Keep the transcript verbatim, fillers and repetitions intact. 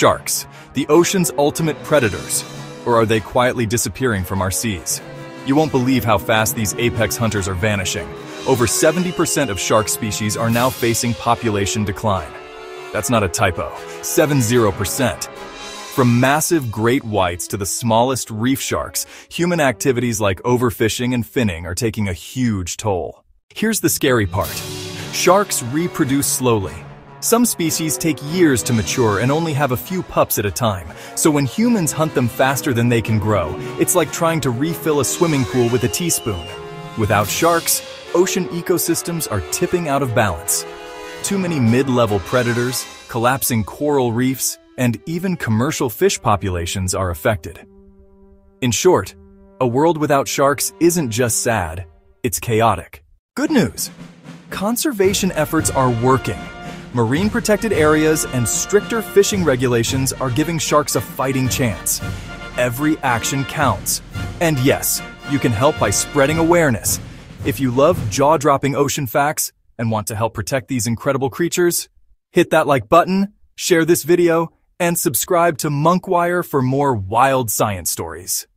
Sharks, the ocean's ultimate predators. Or are they quietly disappearing from our seas? You won't believe how fast these apex hunters are vanishing. Over seventy percent of shark species are now facing population decline. That's not a typo, seventy percent. From massive great whites to the smallest reef sharks, human activities like overfishing and finning are taking a huge toll. Here's the scary part. Sharks reproduce slowly. Some species take years to mature and only have a few pups at a time, so when humans hunt them faster than they can grow, it's like trying to refill a swimming pool with a teaspoon. Without sharks, ocean ecosystems are tipping out of balance. Too many mid-level predators, collapsing coral reefs, and even commercial fish populations are affected. In short, a world without sharks isn't just sad, it's chaotic. Good news! Conservation efforts are working. Marine protected areas and stricter fishing regulations are giving sharks a fighting chance. Every action counts. And yes, you can help by spreading awareness. If you love jaw-dropping ocean facts and want to help protect these incredible creatures, hit that like button, share this video, and subscribe to MonkWire for more wild science stories.